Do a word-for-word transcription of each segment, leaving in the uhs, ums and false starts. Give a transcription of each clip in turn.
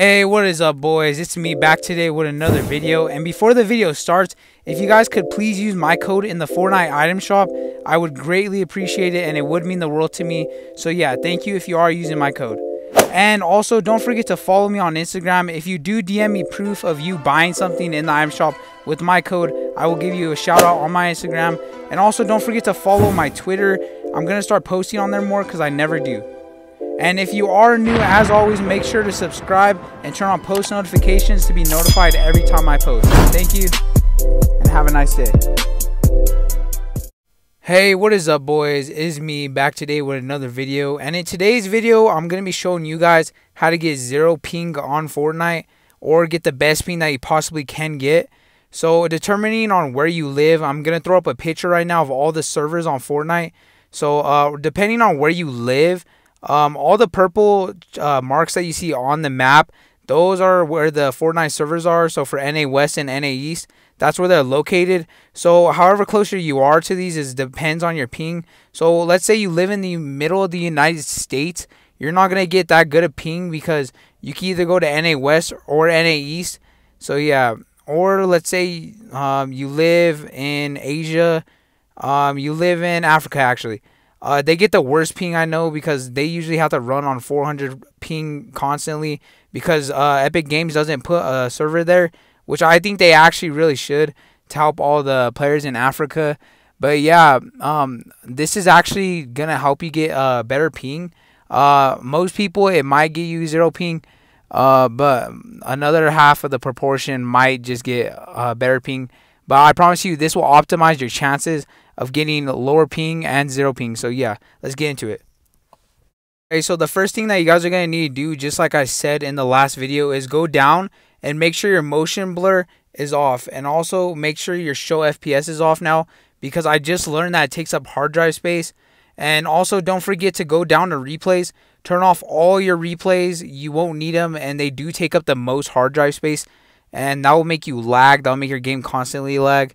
Hey, what is up, boys? It's me back today with another video. And before the video starts, if you guys could please use my code in the Fortnite item shop, I would greatly appreciate it and it would mean the world to me. So yeah, thank you if you are using my code. And also, don't forget to follow me on Instagram. If you do D M me proof of you buying something in the item shop with my code, I will give you a shout out on my Instagram. And also, don't forget to follow my Twitter. I'm gonna start posting on there more because I never do. And if you are new, as always, make sure to subscribe and turn on post notifications to be notified every time I post. Thank you, and have a nice day. Hey, what is up, boys? It is me back today with another video. And in today's video, I'm going to be showing you guys how to get zero ping on Fortnite or get the best ping that you possibly can get. So determining on where you live, I'm going to throw up a picture right now of all the servers on Fortnite. So uh, depending on where you live, Um, all the purple uh, marks that you see on the map, those are where the Fortnite servers are. So for N A West and N A East, that's where they're located. So however closer you are to these is depends on your ping. So let's say you live in the middle of the United States, you're not going to get that good a ping because you can either go to N A West or N A East. So yeah, or let's say um, you live in Asia, um, you live in Africa actually. Uh, they get the worst ping I know because they usually have to run on four hundred ping constantly because uh, Epic Games doesn't put a server there, which I think they actually really should to help all the players in Africa. But yeah, um, this is actually going to help you get a uh, better ping. Uh, most people, it might get you zero ping, uh, but another half of the proportion might just get uh, better ping. But I promise you, this will optimize your chances of getting lower ping and zero ping. So yeah, let's get into it. Okay, so the first thing that you guys are going to need to do, just like I said in the last video, is go down and make sure your motion blur is off. And also make sure your show F P S is off now, because I just learned that it takes up hard drive space. And also don't forget to go down to replays. Turn off all your replays. You won't need them, and they do take up the most hard drive space. And that will make you lag. That will make your game constantly lag.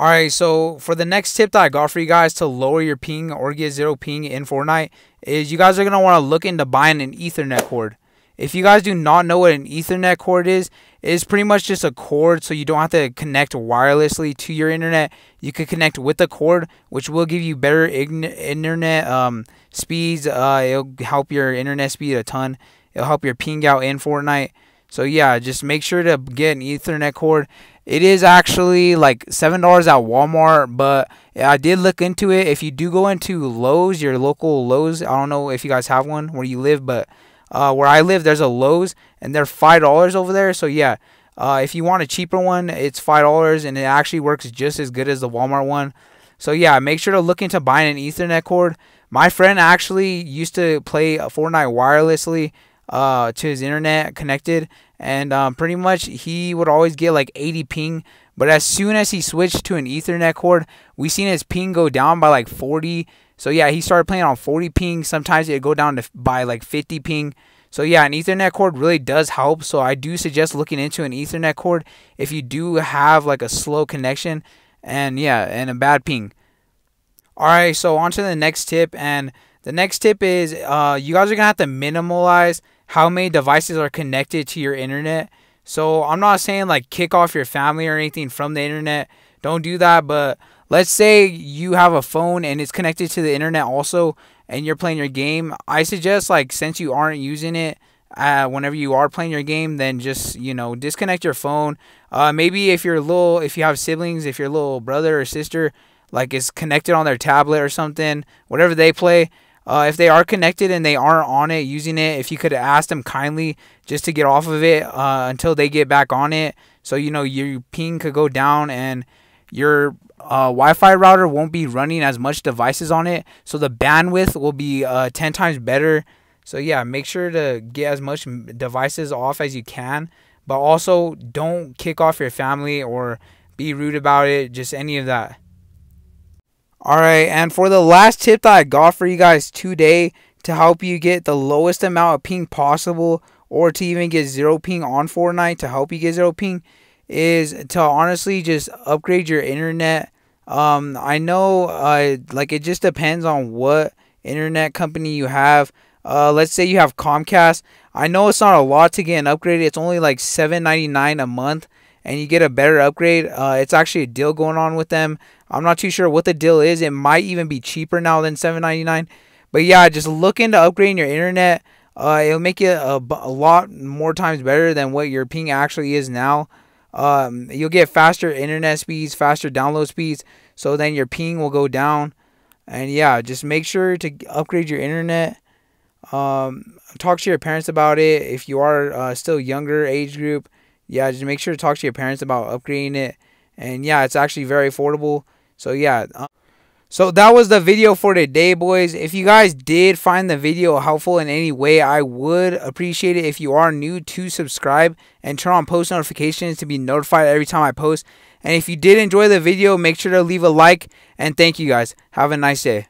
Alright, so for the next tip that I got for you guys to lower your ping or get zero ping in Fortnite is you guys are going to want to look into buying an Ethernet cord. If you guys do not know what an Ethernet cord is, it's pretty much just a cord, so you don't have to connect wirelessly to your internet. You can connect with the cord, which will give you better internet um, speeds. Uh, it'll help your internet speed a ton. It'll help your ping out in Fortnite. So yeah, just make sure to get an Ethernet cord. It is actually like seven dollars at Walmart, but I did look into it. If you do go into Lowe's, your local Lowe's, I don't know if you guys have one where you live, but uh, where I live, there's a Lowe's, and they're five dollars over there. So yeah, uh, if you want a cheaper one, it's five dollars, and it actually works just as good as the Walmart one. So yeah, make sure to look into buying an Ethernet cord. My friend actually used to play Fortnite wirelessly Uh, to his internet connected, and um, pretty much he would always get like eighty ping, but as soon as he switched to an Ethernet cord, we seen his ping go down by like forty. So yeah, he started playing on forty ping. Sometimes it would go down to by like fifty ping. So yeah, an Ethernet cord really does help, so I do suggest looking into an Ethernet cord if you do have like a slow connection and yeah, and a bad ping. Alright, so on to the next tip, and the next tip is uh, you guys are gonna have to minimalize how many devices are connected to your internet. So I'm not saying like kick off your family or anything from the internet. Don't do that. But let's say you have a phone and it's connected to the internet also, and you're playing your game. I suggest, like, since you aren't using it uh, whenever you are playing your game, then just, you know, disconnect your phone. Uh, maybe if you're little, if you have siblings, if your little brother or sister like is connected on their tablet or something, whatever they play. Uh, if they are connected and they aren't on it, using it, if you could ask them kindly just to get off of it uh, until they get back on it. So, you know, your ping could go down and your uh, Wi-Fi router won't be running as much devices on it. So the bandwidth will be uh, ten times better. So, yeah, make sure to get as much devices off as you can. But also, don't kick off your family or be rude about it, just any of that. Alright, and for the last tip that I got for you guys today to help you get the lowest amount of ping possible or to even get zero ping on Fortnite to help you get zero ping is to honestly just upgrade your internet. Um, I know uh, like it just depends on what internet company you have. Uh, let's say you have Comcast. I know it's not a lot to get an upgrade. It's only like seven ninety-nine a month, and you get a better upgrade. Uh, it's actually a deal going on with them. I'm not too sure what the deal is. It might even be cheaper now than seven ninety-nine. But yeah, just look into upgrading your internet. Uh, it'll make it a, a lot more times better than what your ping actually is now. Um, you'll get faster internet speeds, faster download speeds. So then your ping will go down. And yeah, just make sure to upgrade your internet. Um, talk to your parents about it. If you are uh, still younger age group, yeah, just make sure to talk to your parents about upgrading it. And yeah, it's actually very affordable. So yeah. So that was the video for today, boys. If you guys did find the video helpful in any way, I would appreciate it if you are new to subscribe and turn on post notifications to be notified every time I post. And if you did enjoy the video, make sure to leave a like. And thank you guys. Have a nice day.